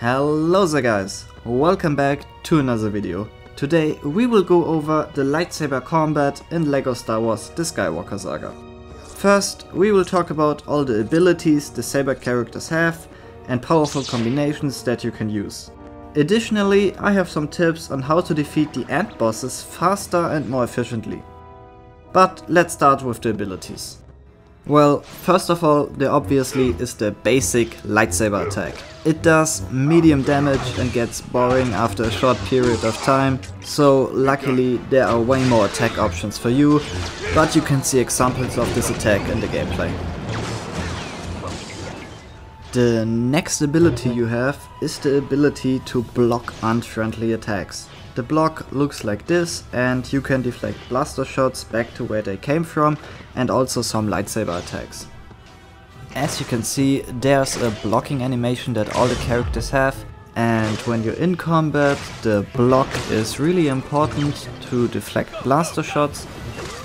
Hello there guys, welcome back to another video. Today we will go over the lightsaber combat in LEGO Star Wars The Skywalker Saga. First we will talk about all the abilities the saber characters have and powerful combinations that you can use. Additionally, I have some tips on how to defeat the end bosses faster and more efficiently. But let's start with the abilities. Well, first of all, there obviously is the basic lightsaber attack. It does medium damage and gets boring after a short period of time, so luckily there are way more attack options for you, but you can see examples of this attack in the gameplay. The next ability you have is the ability to block unfriendly attacks. The block looks like this, and you can deflect blaster shots back to where they came from and also some lightsaber attacks. As you can see, there's a blocking animation that all the characters have, and when you're in combat, the block is really important to deflect blaster shots,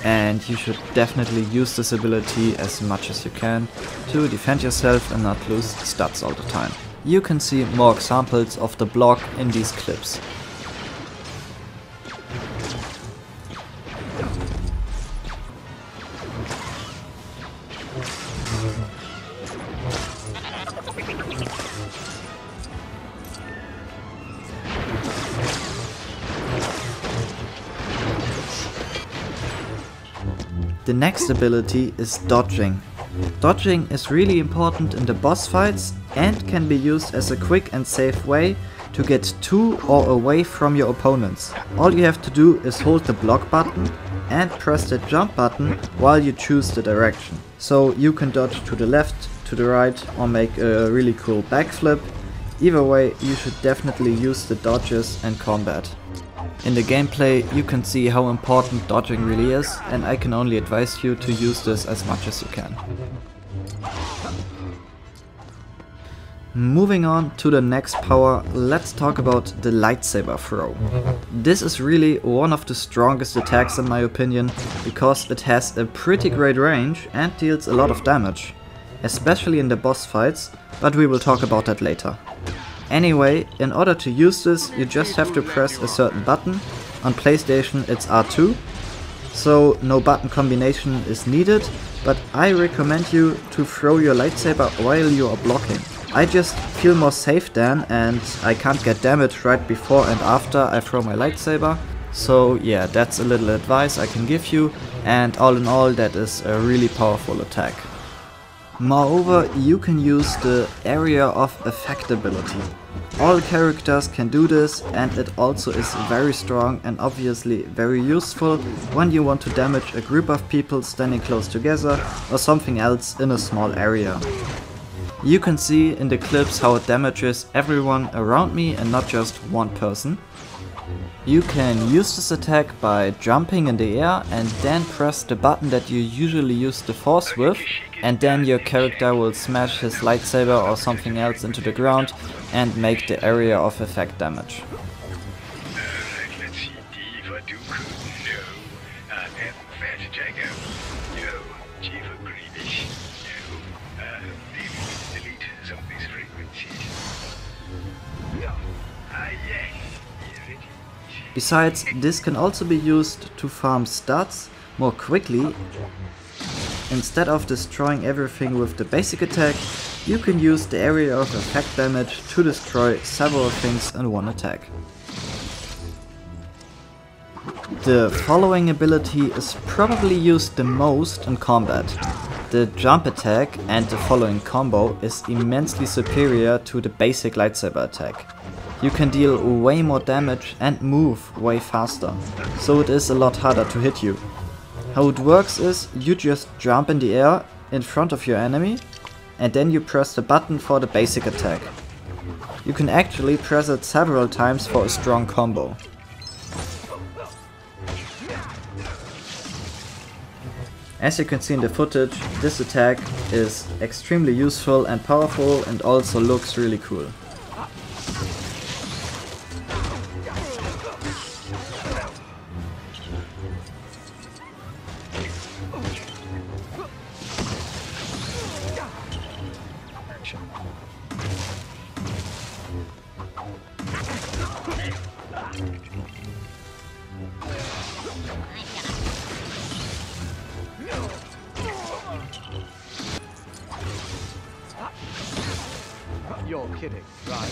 and you should definitely use this ability as much as you can to defend yourself and not lose stats all the time. You can see more examples of the block in these clips. The next ability is dodging. Dodging is really important in the boss fights and can be used as a quick and safe way to get to or away from your opponents. All you have to do is hold the block button and press the jump button while you choose the direction. So you can dodge to the left, to the right, or make a really cool backflip. Either way, you should definitely use the dodges in combat. In the gameplay you can see how important dodging really is, and I can only advise you to use this as much as you can. Moving on to the next power, let's talk about the lightsaber throw. This is really one of the strongest attacks in my opinion, because it has a pretty great range and deals a lot of damage, especially in the boss fights, but we will talk about that later. Anyway, in order to use this, you just have to press a certain button. On PlayStation it's R2, so no button combination is needed, but I recommend you to throw your lightsaber while you are blocking. I just feel more safe then, and I can't get damage right before and after I throw my lightsaber. So yeah, that's a little advice I can give you, and all in all that is a really powerful attack. Moreover, you can use the area of effect ability. All characters can do this, and it also is very strong and obviously very useful when you want to damage a group of people standing close together or something else in a small area. You can see in the clips how it damages everyone around me and not just one person. You can use this attack by jumping in the air and then press the button that you usually use the force with, and then your character will smash his lightsaber or something else into the ground and make the area of effect damage. Besides, this can also be used to farm stats more quickly. Instead of destroying everything with the basic attack, you can use the area of effect damage to destroy several things in one attack. The following ability is probably used the most in combat. The jump attack and the following combo is immensely superior to the basic lightsaber attack. You can deal way more damage and move way faster, so it is a lot harder to hit you. How it works is, you just jump in the air in front of your enemy and then you press the button for the basic attack. You can actually press it several times for a strong combo. As you can see in the footage, this attack is extremely useful and powerful and also looks really cool. You're kidding, right?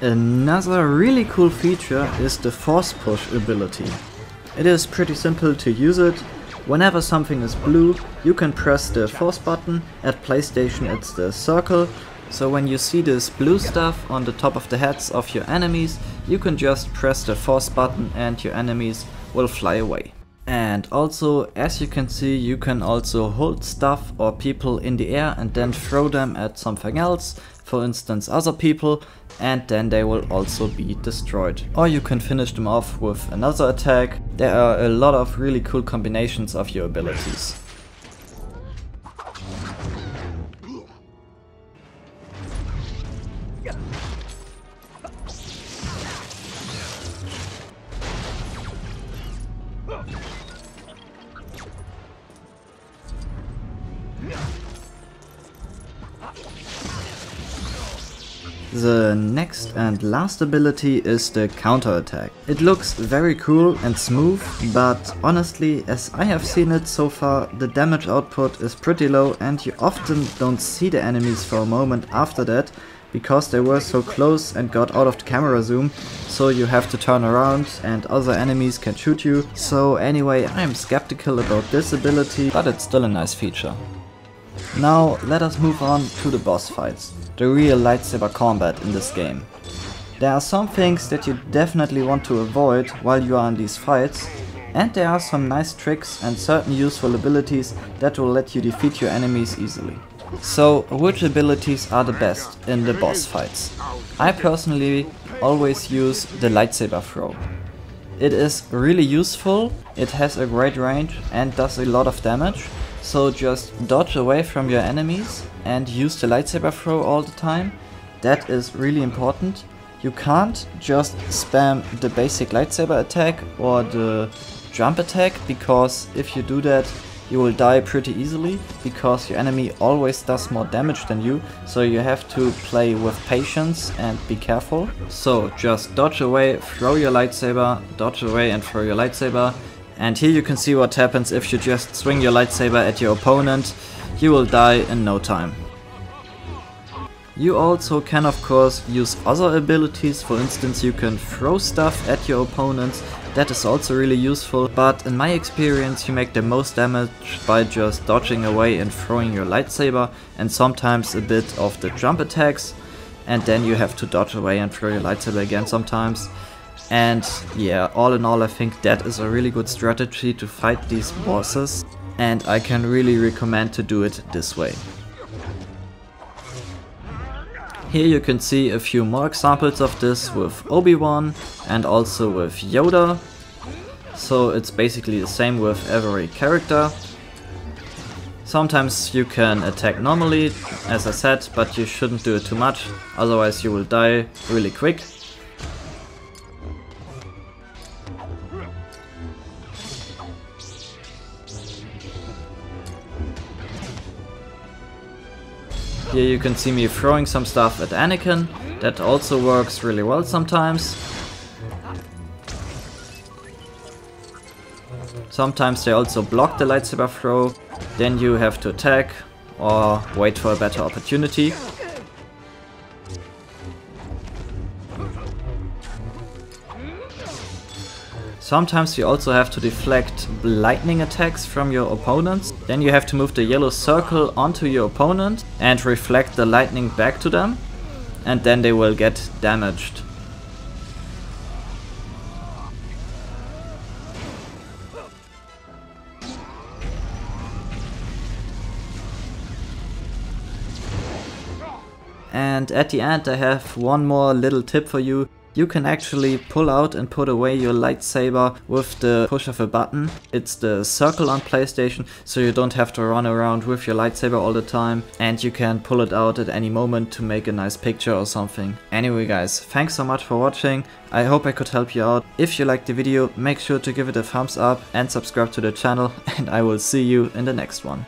Another really cool feature is the force push ability. It is pretty simple to use it. Whenever something is blue, you can press the force button. At PlayStation it's the circle. So when you see this blue stuff on the top of the heads of your enemies, you can just press the force button and your enemies will fly away. And also, as you can see, you can also hold stuff or people in the air and then throw them at something else, for instance other people, and then they will also be destroyed. Or you can finish them off with another attack. There are a lot of really cool combinations of your abilities. The next and last ability is the counterattack. It looks very cool and smooth, but honestly, as I have seen it so far, the damage output is pretty low and you often don't see the enemies for a moment after that, because they were so close and got out of the camera zoom, so you have to turn around and other enemies can shoot you. So anyway, I am skeptical about this ability, but it's still a nice feature. Now let us move on to the boss fights, the real lightsaber combat in this game. There are some things that you definitely want to avoid while you are in these fights, and there are some nice tricks and certain useful abilities that will let you defeat your enemies easily. So which abilities are the best in the boss fights? I personally always use the lightsaber throw. It is really useful, it has a great range and does a lot of damage. So just dodge away from your enemies and use the lightsaber throw all the time. That is really important. You can't just spam the basic lightsaber attack or the jump attack, because if you do that you will die pretty easily, because your enemy always does more damage than you, so you have to play with patience and be careful. So just dodge away, throw your lightsaber, dodge away and throw your lightsaber. And here you can see what happens if you just swing your lightsaber at your opponent. You will die in no time. You also can of course use other abilities, for instance you can throw stuff at your opponents. That is also really useful, but in my experience you make the most damage by just dodging away and throwing your lightsaber, and sometimes a bit of the jump attacks, and then you have to dodge away and throw your lightsaber again sometimes. And yeah, all in all I think that is a really good strategy to fight these bosses, and I can really recommend to do it this way. Here you can see a few more examples of this with Obi-Wan and also with Yoda. So it's basically the same with every character. Sometimes you can attack normally, as I said, but you shouldn't do it too much, otherwise you will die really quick. Here you can see me throwing some stuff at Anakin. That also works really well sometimes. Sometimes they also block the lightsaber throw, then you have to attack or wait for a better opportunity. Sometimes you also have to deflect lightning attacks from your opponents. Then you have to move the yellow circle onto your opponent and reflect the lightning back to them, and then they will get damaged. And at the end I have one more little tip for you. You can actually pull out and put away your lightsaber with the push of a button. It's the circle on PlayStation, so you don't have to run around with your lightsaber all the time, and you can pull it out at any moment to make a nice picture or something. Anyway guys, thanks so much for watching. I hope I could help you out. If you liked the video, make sure to give it a thumbs up and subscribe to the channel, and I will see you in the next one.